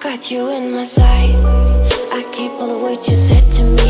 Got you in my sight. I keep all the words you said to me.